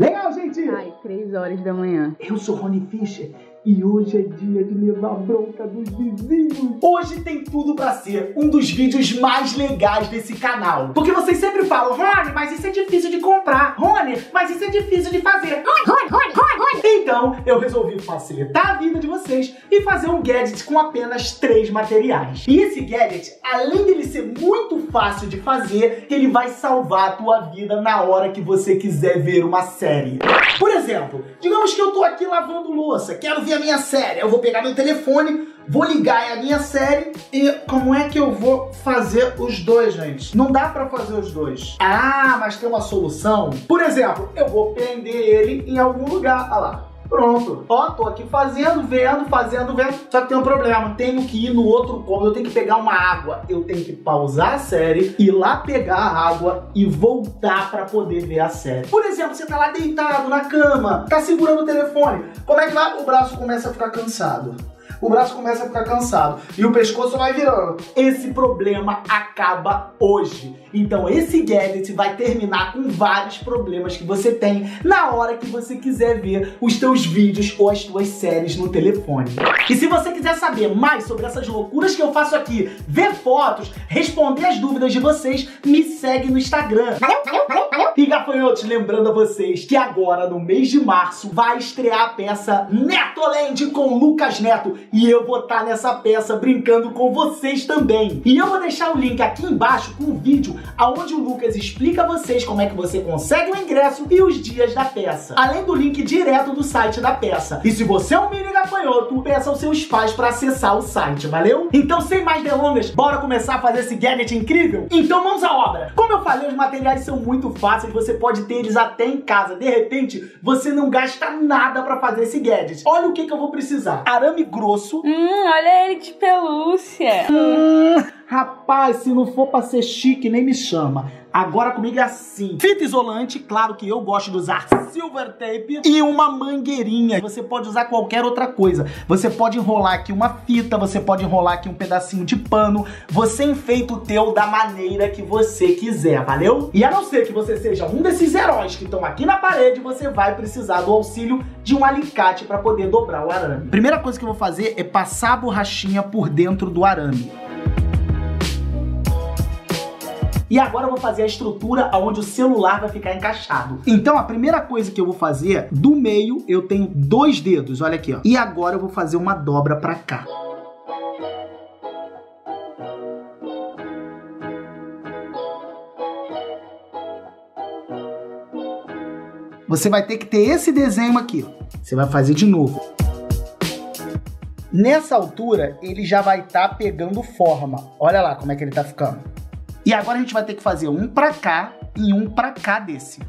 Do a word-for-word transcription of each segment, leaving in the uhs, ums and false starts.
Legal, gente! Ai, três horas da manhã. Eu sou Roni Ficher e hoje é dia de levar bronca dos vizinhos. Hoje tem tudo pra ser um dos vídeos mais legais desse canal. Porque vocês sempre falam, Roni, mas isso é difícil de comprar. Roni, mas isso é difícil de fazer. Roni, Roni, Roni, Roni, Roni. Então, eu resolvi facilitar a vida de vocês e fazer um gadget com apenas três materiais. E esse gadget, além dele ser muito fácil de fazer, ele vai salvar a tua vida na hora que você quiser ver uma série. Por exemplo, digamos que eu tô aqui lavando louça, quero ver a minha série. Eu vou pegar meu telefone, vou ligar a minha série. E como é que eu vou fazer os dois, gente? Não dá pra fazer os dois. Ah, mas tem uma solução. Por exemplo, eu vou prender ele em algum lugar. Olha lá. Pronto. Ó, tô aqui fazendo, vendo, fazendo, vendo. Só que tem um problema. Tenho que ir no outro cômodo, eu tenho que pegar uma água. Eu tenho que pausar a série, ir lá pegar a água e voltar pra poder ver a série. Por exemplo, você tá lá deitado na cama, tá segurando o telefone. Como é que vai? O braço começa a ficar cansado. O braço começa a ficar cansado e o pescoço vai virando. Esse problema acaba hoje. Então esse gadget vai terminar com vários problemas que você tem na hora que você quiser ver os teus vídeos ou as tuas séries no telefone. E se você quiser saber mais sobre essas loucuras que eu faço aqui, ver fotos, responder as dúvidas de vocês, me segue no Instagram. Valeu, valeu, valeu, valeu. E Gafanhotos, lembrando a vocês que agora, no mês de março, vai estrear a peça Netoland com Luccas Neto. E eu vou estar nessa peça brincando com vocês também. E eu vou deixar o link aqui embaixo com o vídeo aonde o Luccas explica a vocês como é que você consegue o ingresso e os dias da peça. Além do link direto do site da peça. E se você é um mini gafanhoto, peça aos seus pais para acessar o site, valeu? Então, sem mais delongas, bora começar a fazer esse gadget incrível? Então vamos à obra! Como eu falei, os materiais são muito fáceis, você pode ter eles até em casa. De repente, você não gasta nada para fazer esse gadget. Olha o que que eu vou precisar. Arame grosso. Hum, olha ele de pelúcia. Hum, rapaz, se não for pra ser chique, nem me chama. Agora comigo é assim. Fita isolante, claro que eu gosto de usar silver tape. E uma mangueirinha. Você pode usar qualquer outra coisa. Você pode enrolar aqui uma fita, você pode enrolar aqui um pedacinho de pano. Você enfeita o teu da maneira que você quiser, valeu? E a não ser que você seja um desses heróis que estão aqui na parede, você vai precisar do auxílio de um alicate para poder dobrar o arame. Primeira coisa que eu vou fazer é passar a borrachinha por dentro do arame. E agora eu vou fazer a estrutura onde o celular vai ficar encaixado. Então a primeira coisa que eu vou fazer, do meio eu tenho dois dedos, olha aqui, ó. E agora eu vou fazer uma dobra pra cá. Você vai ter que ter esse desenho aqui, ó. Você vai fazer de novo. Nessa altura ele já vai estar pegando forma. Olha lá como é que ele tá ficando. E agora a gente vai ter que fazer um pra cá e um pra cá desse.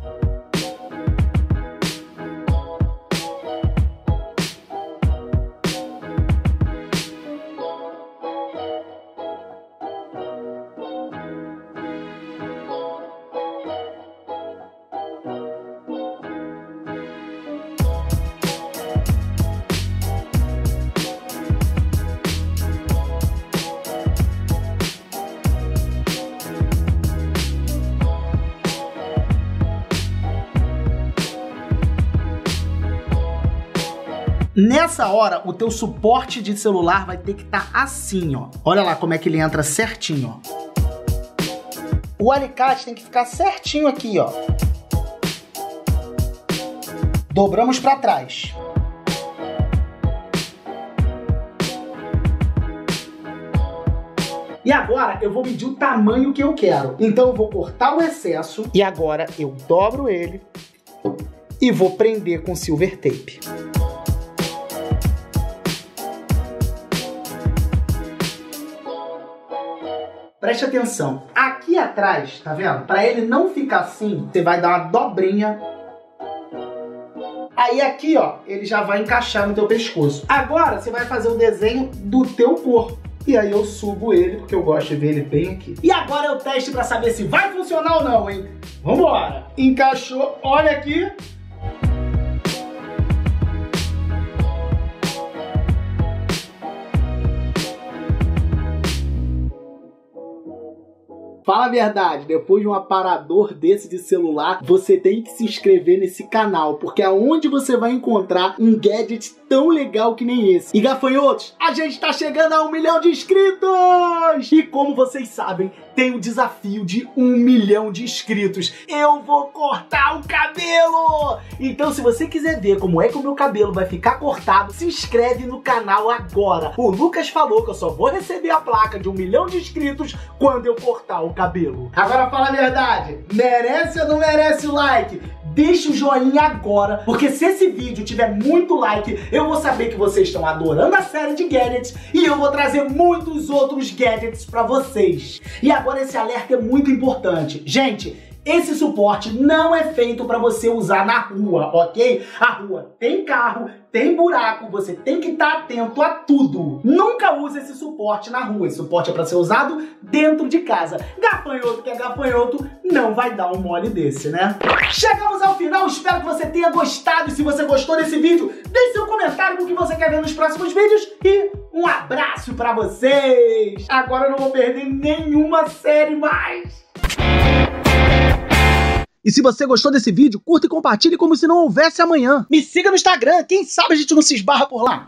Nessa hora, o teu suporte de celular vai ter que estar assim, ó. Olha lá como é que ele entra certinho, ó. O alicate tem que ficar certinho aqui, ó. Dobramos para trás. E agora eu vou medir o tamanho que eu quero. Então eu vou cortar o excesso e agora eu dobro ele e vou prender com silver tape. Preste atenção, aqui atrás, tá vendo? Pra ele não ficar assim, você vai dar uma dobrinha. Aí aqui, ó, ele já vai encaixar no teu pescoço. Agora você vai fazer o desenho do teu corpo. E aí eu subo ele, porque eu gosto de ver ele bem aqui. E agora eu testo pra saber se vai funcionar ou não, hein? Vambora! Encaixou, olha aqui. Fala a verdade, depois de um aparador desse de celular, você tem que se inscrever nesse canal, porque é onde você vai encontrar um gadget tão legal que nem esse. E gafanhotos, a gente tá chegando a um milhão de inscritos! E como vocês sabem, tem o desafio de um milhão de inscritos. Eu vou cortar o cabelo! Então se você quiser ver como é que o meu cabelo vai ficar cortado, se inscreve no canal agora. O Lucas falou que eu só vou receber a placa de um milhão de inscritos quando eu cortar o cabelo. Agora fala a verdade, merece ou não merece o like? Deixa o joinha agora, porque se esse vídeo tiver muito like, eu vou saber que vocês estão adorando a série de gadgets e eu vou trazer muitos outros gadgets pra vocês. E agora esse alerta é muito importante. Gente, esse suporte não é feito pra você usar na rua, ok? A rua tem carro, tem buraco, você tem que estar atento a tudo. Nunca use esse suporte na rua, esse suporte é pra ser usado dentro de casa. Gafanhoto que é gafanhoto não vai dar um mole desse, né? Chegamos ao final, espero que você tenha gostado. E se você gostou desse vídeo, deixe seu comentário com o que você quer ver nos próximos vídeos e um abraço pra vocês. Agora eu não vou perder nenhuma série mais. E se você gostou desse vídeo, curta e compartilhe como se não houvesse amanhã. Me siga no Instagram, quem sabe a gente não se esbarra por lá.